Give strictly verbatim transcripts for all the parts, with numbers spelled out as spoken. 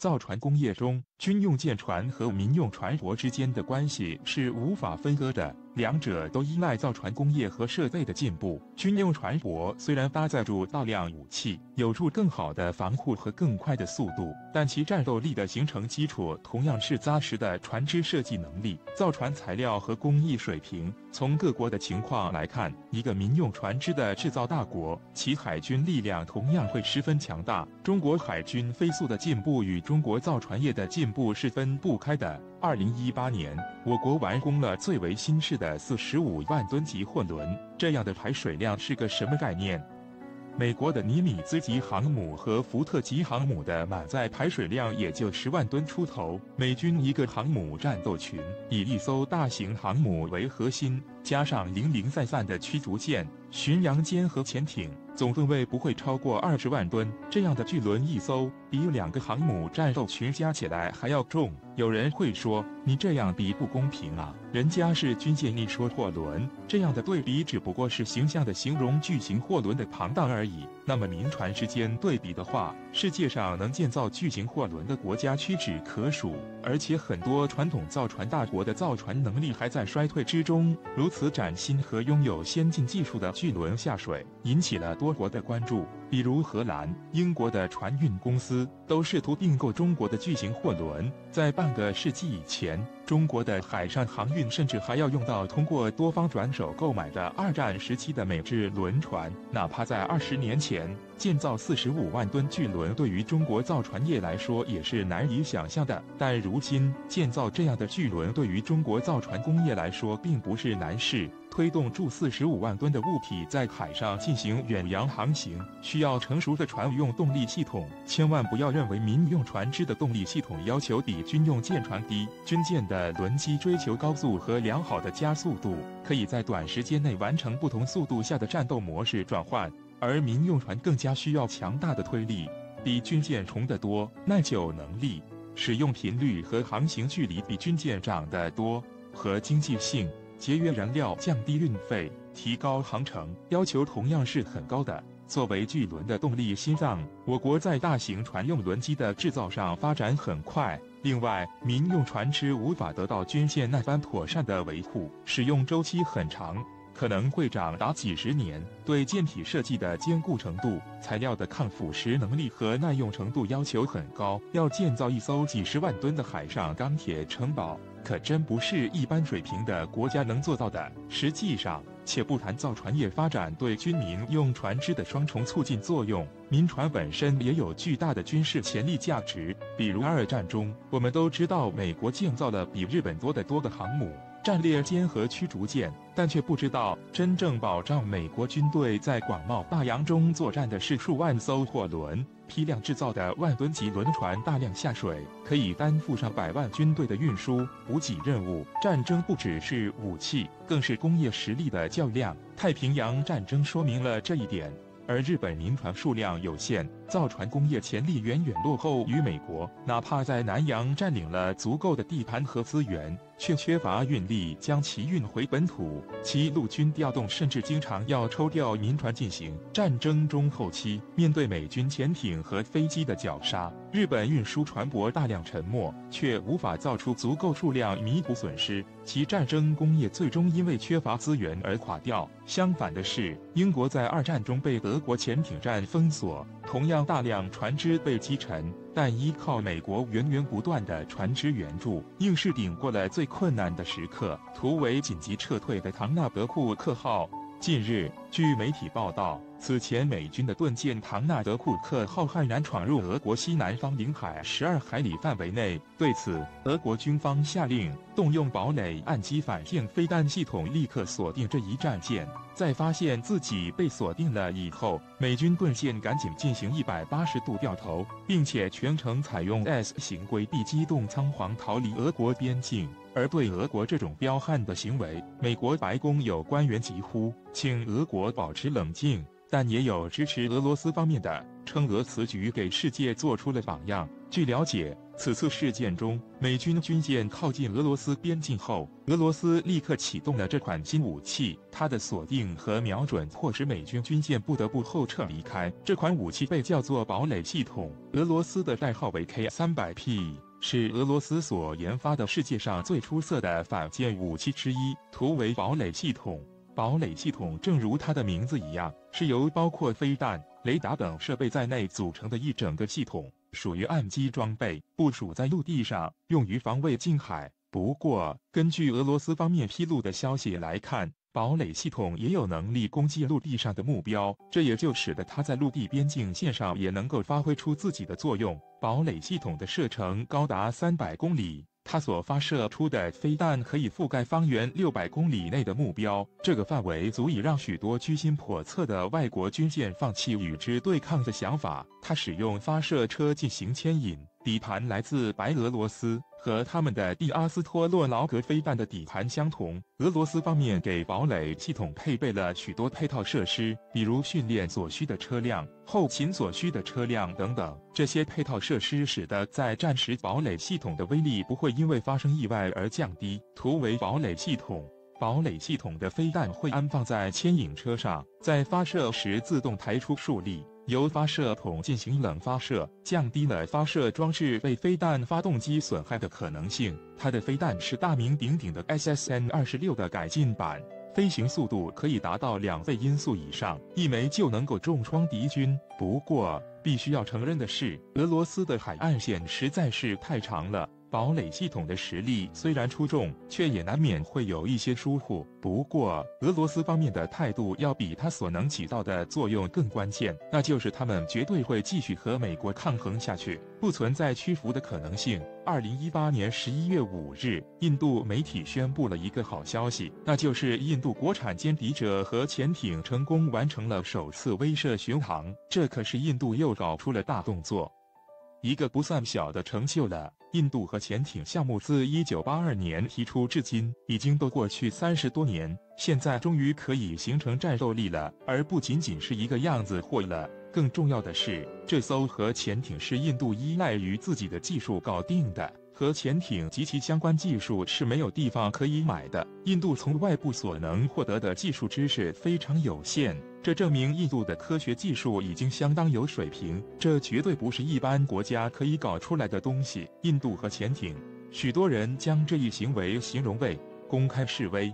造船工业中，军用舰船和民用船舶之间的关系是无法分割的，两者都依赖造船工业和设备的进步。军用船舶虽然搭载住大量武器，有助更好的防护和更快的速度，但其战斗力的形成基础同样是扎实的船只设计能力、造船材料和工艺水平。从各国的情况来看，一个民用船只的制造大国，其海军力量同样会十分强大。中国海军飞速的进步与 中国造船业的进步是分不开的。二零一八年，我国完工了最为新式的四十五万吨级货轮，这样的排水量是个什么概念？美国的尼米兹级航母和福特级航母的满载排水量也就十万吨出头。美军一个航母战斗群以一艘大型航母为核心，加上零零散散的驱逐舰、巡洋舰和潜艇， 总吨位不会超过二十万吨，这样的巨轮一艘，比两个航母战斗群加起来还要重。有人会说，你这样比不公平啊，人家是军舰，你说货轮，这样的对比只不过是形象的形容巨型货轮的庞大而已。那么民船之间对比的话，世界上能建造巨型货轮的国家屈指可数，而且很多传统造船大国的造船能力还在衰退之中。如此崭新和拥有先进技术的巨轮下水，引起了多 中国的关注，比如荷兰、英国的船运公司都试图并购中国的巨型货轮。在半个世纪以前，中国的海上航运甚至还要用到通过多方转手购买的二战时期的美制轮船。哪怕在二十年前，建造四十五万吨巨轮对于中国造船业来说也是难以想象的。但如今，建造这样的巨轮对于中国造船工业来说并不是难事。 推动住四十五万吨的物体在海上进行远洋航行，需要成熟的船用动力系统。千万不要认为民用船只的动力系统要求比军用舰船低，军舰的轮机追求高速和良好的加速度，可以在短时间内完成不同速度下的战斗模式转换，而民用船更加需要强大的推力，比军舰重得多，耐久能力、使用频率和航行距离比军舰长得多，和经济性、 节约燃料、降低运费、提高航程要求同样是很高的。作为巨轮的动力心脏，我国在大型船用轮机的制造上发展很快。另外，民用船只无法得到军舰那般妥善的维护，使用周期很长， 可能会长达几十年。对舰体设计的坚固程度、材料的抗腐蚀能力和耐用程度要求很高。要建造一艘几十万吨的海上钢铁城堡，可真不是一般水平的国家能做到的。实际上，且不谈造船业发展对军民用船只的双重促进作用，民船本身也有巨大的军事潜力价值。比如二战中，我们都知道美国建造了比日本多得多的航母、 战列舰和驱逐舰，但却不知道真正保障美国军队在广袤大洋中作战的是数万艘货轮。批量制造的万吨级轮船大量下水，可以担负上百万军队的运输、补给任务。战争不只是武器，更是工业实力的较量。太平洋战争说明了这一点。 而日本民船数量有限，造船工业潜力远远落后于美国。哪怕在南洋占领了足够的地盘和资源，却缺乏运力将其运回本土。其陆军调动甚至经常要抽调民船进行。战争中后期，面对美军潜艇和飞机的绞杀，日本运输船舶大量沉没，却无法造出足够数量弥补损失。其战争工业最终因为缺乏资源而垮掉。相反的是，英国在二战中被德 德国潜艇战封锁，同样大量船只被击沉，但依靠美国源源不断的船只援助，硬是顶过了最困难的时刻，突围紧急撤退的唐纳德库克号。近日，据媒体报道， 此前，美军的盾舰唐纳德库克号悍然闯入俄国西南方领海十二海里范围内。对此，俄国军方下令动用堡垒岸基反舰飞弹系统，立刻锁定这一战舰。在发现自己被锁定了以后，美军盾舰赶紧进行一百八十度掉头，并且全程采用 S 型规避机动仓皇逃离俄国边境。 而对俄国这种彪悍的行为，美国白宫有官员疾呼，请俄国保持冷静，但也有支持俄罗斯方面的，称俄此举给世界做出了榜样。据了解，此次事件中，美军军舰靠近俄罗斯边境后，俄罗斯立刻启动了这款新武器，它的锁定和瞄准迫使美军军舰不得不后撤离开。这款武器被叫做堡垒系统，俄罗斯的代号为 K 三百 P。 是俄罗斯所研发的世界上最出色的反舰武器之一，图为堡垒系统。堡垒系统正如它的名字一样，是由包括飞弹、雷达等设备在内组成的一整个系统，属于岸基装备，部署在陆地上，用于防卫近海。不过，根据俄罗斯方面披露的消息来看， 堡垒系统也有能力攻击陆地上的目标，这也就使得它在陆地边境线上也能够发挥出自己的作用。堡垒系统的射程高达三百公里，它所发射出的飞弹可以覆盖方圆六百公里内的目标，这个范围足以让许多居心叵测的外国军舰放弃与之对抗的想法。它使用发射车进行牵引，底盘来自白俄罗斯。 和他们的第阿斯托洛劳格飞弹的底盘相同，俄罗斯方面给堡垒系统配备了许多配套设施，比如训练所需的车辆、后勤所需的车辆等等。这些配套设施使得在战时堡垒系统的威力不会因为发生意外而降低。图为堡垒系统。 堡垒系统的飞弹会安放在牵引车上，在发射时自动排出数粒，由发射筒进行冷发射，降低了发射装置被飞弹发动机损害的可能性。它的飞弹是大名鼎鼎的 S S N 二十六的改进版，飞行速度可以达到两倍音速以上，一枚就能够重创敌军。不过，必须要承认的是，俄罗斯的海岸线实在是太长了。 堡垒系统的实力虽然出众，却也难免会有一些疏忽。不过，俄罗斯方面的态度要比它所能起到的作用更关键，那就是他们绝对会继续和美国抗衡下去，不存在屈服的可能性。 二零一八年十一月五日，印度媒体宣布了一个好消息，那就是印度国产歼敌者核潜艇成功完成了首次威慑巡航，这可是印度又搞出了大动作。 一个不算小的成就了。印度核潜艇项目自一九八二年提出至今，已经都过去三十多年，现在终于可以形成战斗力了，而不仅仅是一个样子货了。更重要的是，这艘核潜艇是印度依赖于自己的技术搞定的。 核潜艇及其相关技术是没有地方可以买的。印度从外部所能获得的技术知识非常有限，这证明印度的科学技术已经相当有水平，这绝对不是一般国家可以搞出来的东西。印度核潜艇，许多人将这一行为形容为公开示威。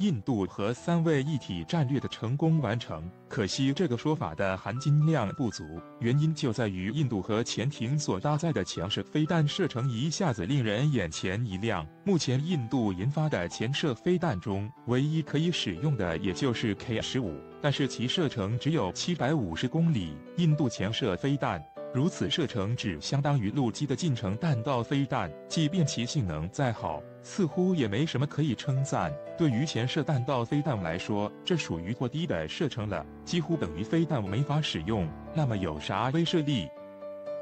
印度核三位一体战略的成功完成，可惜这个说法的含金量不足，原因就在于印度核潜艇所搭载的潜射飞弹射程一下子令人眼前一亮。目前印度研发的潜射飞弹中，唯一可以使用的也就是 K 十五， 但是其射程只有七百五十公里。印度潜射飞弹。 如此射程只相当于陆基的近程弹道飞弹，即便其性能再好，似乎也没什么可以称赞。对于潜射弹道飞弹来说，这属于过低的射程了，几乎等于飞弹没法使用。那么有啥威慑力？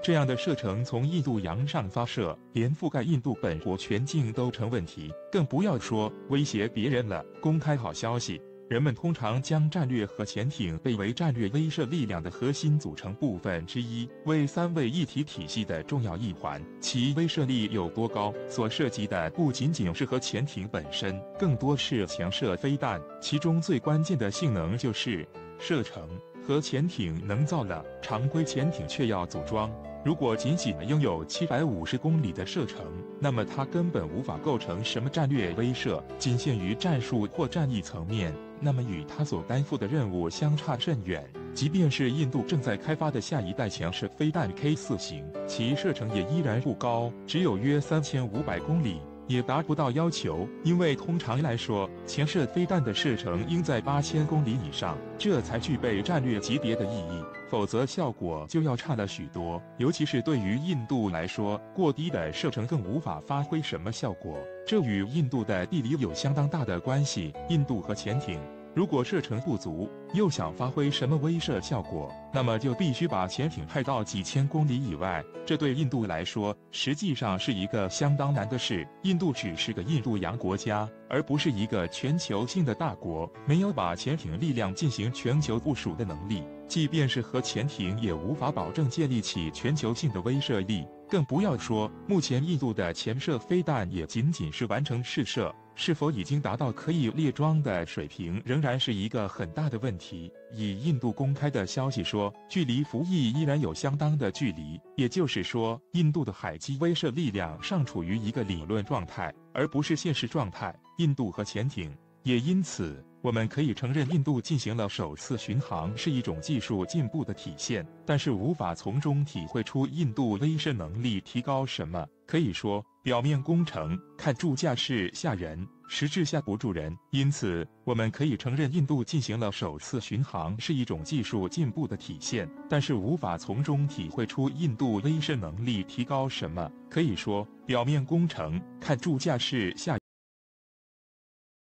这样的射程从印度洋上发射，连覆盖印度本国全境都成问题，更不要说威胁别人了。公开好消息。 人们通常将战略核潜艇被为战略威慑力量的核心组成部分之一，为三位一体体系的重要一环。其威慑力有多高，所涉及的不仅仅是核潜艇本身，更多是潜射飞弹。其中最关键的性能就是射程。核潜艇能造了，常规潜艇却要组装。 如果仅仅拥有七百五十公里的射程，那么它根本无法构成什么战略威慑，仅限于战术或战役层面。那么与它所担负的任务相差甚远。即便是印度正在开发的下一代潜射飞弹 K 四型，其射程也依然不高，只有约 三千五百公里。 也达不到要求，因为通常来说，潜射飞弹的射程应在八千公里以上，这才具备战略级别的意义，否则效果就要差了许多。尤其是对于印度来说，过低的射程更无法发挥什么效果，这与印度的地理有相当大的关系。印度核潜艇如果射程不足，又想发挥什么威慑效果，那么就必须把潜艇派到几千公里以外。这对印度来说，实际上是一个相当难的事。印度只是个印度洋国家，而不是一个全球性的大国，没有把潜艇力量进行全球部署的能力。即便是核潜艇，也无法保证建立起全球性的威慑力。更不要说目前印度的潜射飞弹也仅仅是完成试射，是否已经达到可以列装的水平，仍然是一个很大的问题。以印度公开的消息说，距离服役依然有相当的距离，也就是说，印度的海基威慑力量尚处于一个理论状态，而不是现实状态。印度和潜艇也因此。 我们可以承认，印度进行了首次巡航是一种技术进步的体现，但是无法从中体会出印度威慑能力提高什么。可以说，表面工程看住架势吓人，实质吓不住人。因此，我们可以承认，印度进行了首次巡航是一种技术进步的体现，但是无法从中体会出印度威慑能力提高什么。可以说，表面工程看住架势吓人。